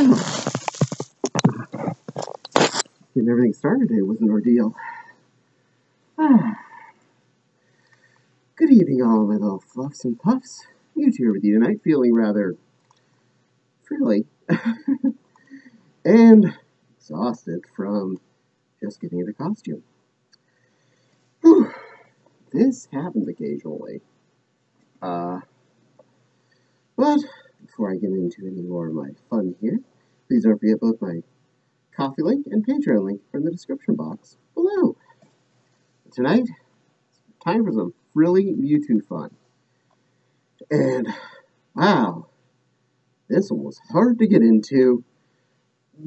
Getting everything started today was an ordeal. Good evening, all my little fluffs and puffs. Mewtwo here with you tonight, feeling rather frilly and exhausted from just getting into costume. Whew. This happens occasionally. But before I get into any more of my fun here, please don't forget both my Ko-fi link and Patreon link are in the description box below. Tonight, it's time for some frilly Mewtwo fun. And, wow, this one was hard to get into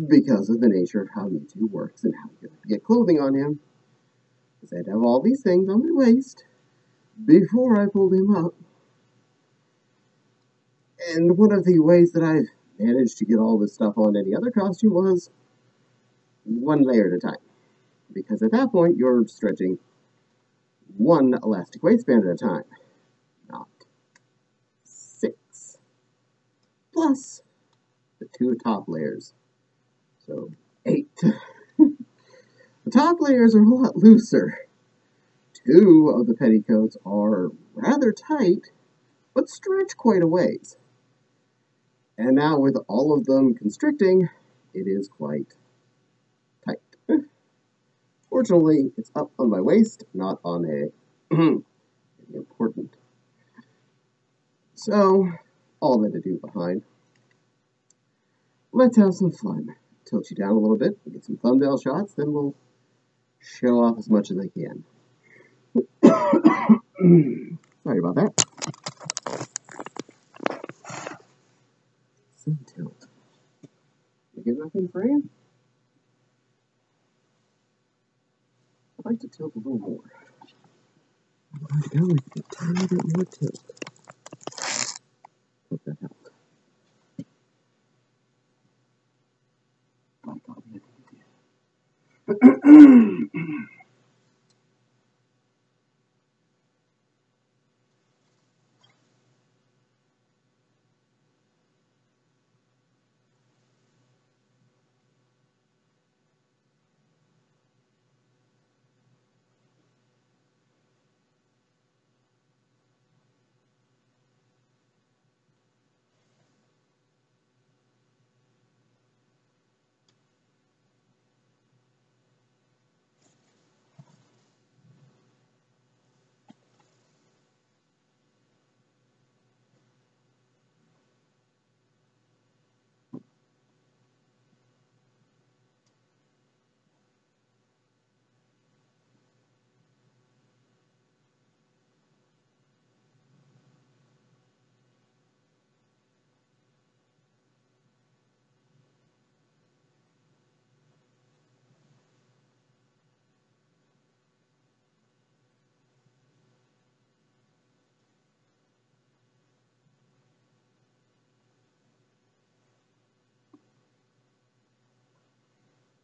because of the nature of how Mewtwo works and how you have to get clothing on him. Because I had to have all these things on my waist before I pulled him up. And one of the ways that I've managed to get all this stuff on any other costume was one layer at a time. Because at that point, you're stretching one elastic waistband at a time, not six. Plus the two top layers. So, 8. The top layers are a lot looser. 2 of the petticoats are rather tight, but stretch quite a ways. And now with all of them constricting, it is quite tight. Fortunately, it's up on my waist, not on a important. So, all that to do behind. Let's have some fun. Tilt you down a little bit, get some thumbnail shots, then we'll show off as much as I can. Sorry about that. Sun tilt. You get nothing for him? I'd like to tilt a little more. I'd like to a tiny bit more tilt. Hope that helped. Like all the other things I did.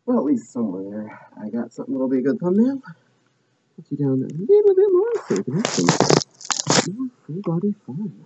Well, at least somewhere I got something that'll be a good thumbnail. Put you down a little bit more so we can have some more full body fun.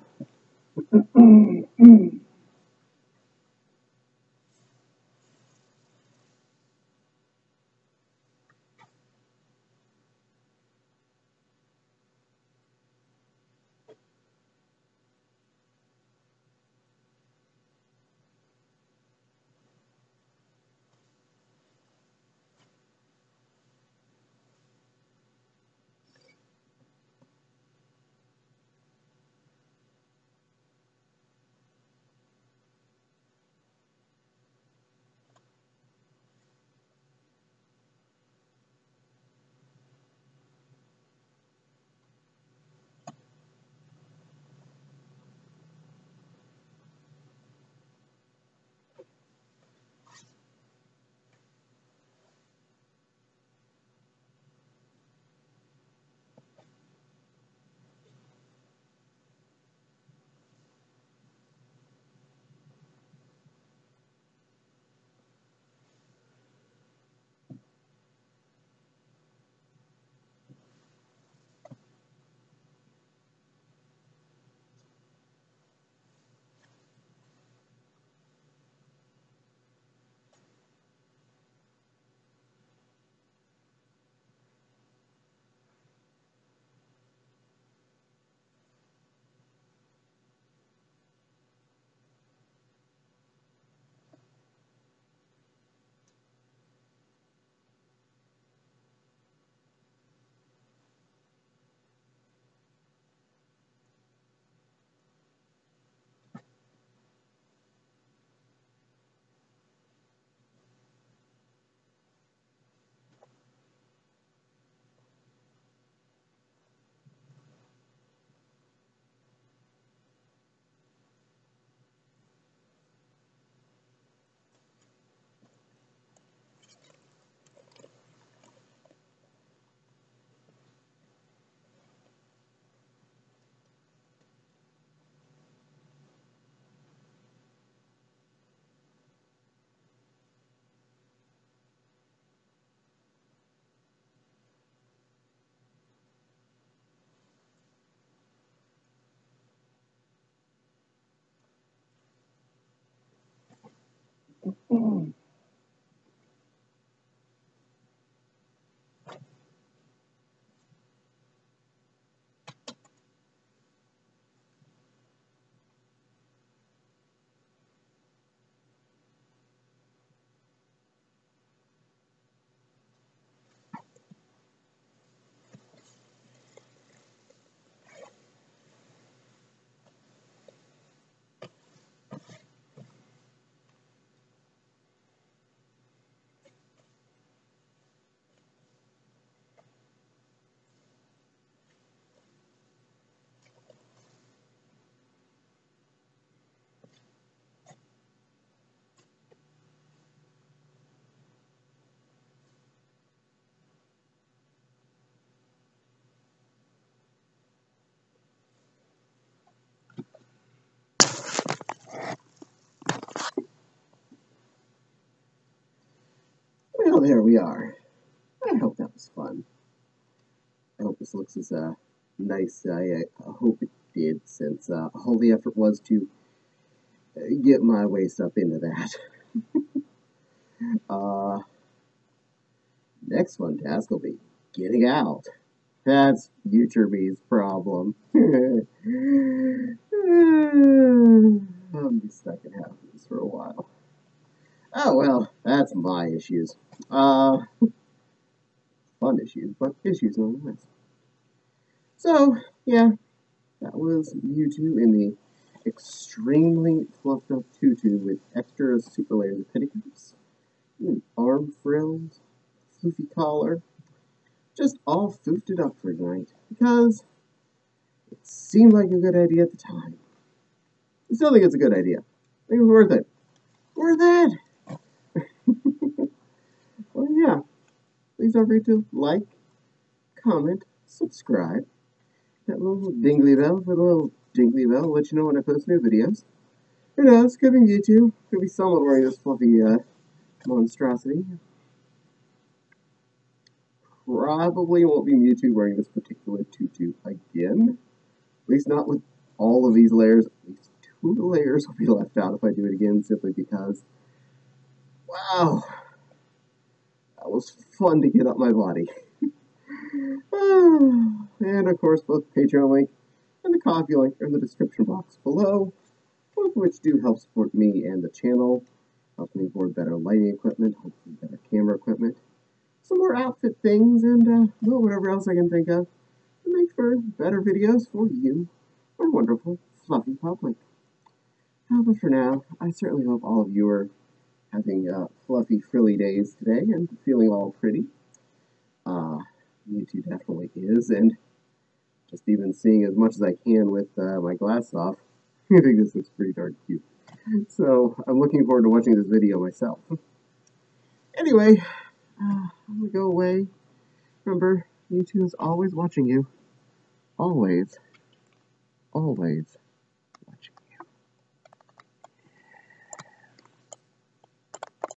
Well, there we are. I hope that was fun. I hope this looks as nice. I hope it did, since all the effort was to get my waist up into that. Next one task will be getting out. That's future me's problem. I'll be stuck in half of this for a while. Oh well, that's my issues. Fun issues, but issues nonetheless. So, yeah, that was Mewtwo in the extremely fluffed up tutu with extra super layers of petticoats, arm frills, floofy collar, just all foofed it up for tonight, because it seemed like a good idea at the time. I still think it's a good idea. I think it was worth it. Worth it! Well, yeah, please don't forget to like, comment, subscribe, that little dingly bell for the little dingly bell, let you know when I post new videos. Who knows, could be YouTube, could be someone wearing this fluffy monstrosity. Probably won't be Mewtwo wearing this particular tutu again, at least not with all of these layers. At least two of the layers will be left out if I do it again, simply because, wow! That was fun to get up my body. And of course, both the Patreon link and the Ko-fi link are in the description box below, both of which do help support me and the channel, help me board better lighting equipment, hopefully better camera equipment, some more outfit things, and well, whatever else I can think of to make for better videos for you, my wonderful fluffy public. But for now, I certainly hope all of you are having fluffy, frilly days today and feeling all pretty. Mewtwo definitely is, and just even seeing as much as I can with my glass off, I think this looks pretty darn cute. So I'm looking forward to watching this video myself. Anyway, I'm gonna go away. Remember, Mewtwo is always watching you. Always. Always.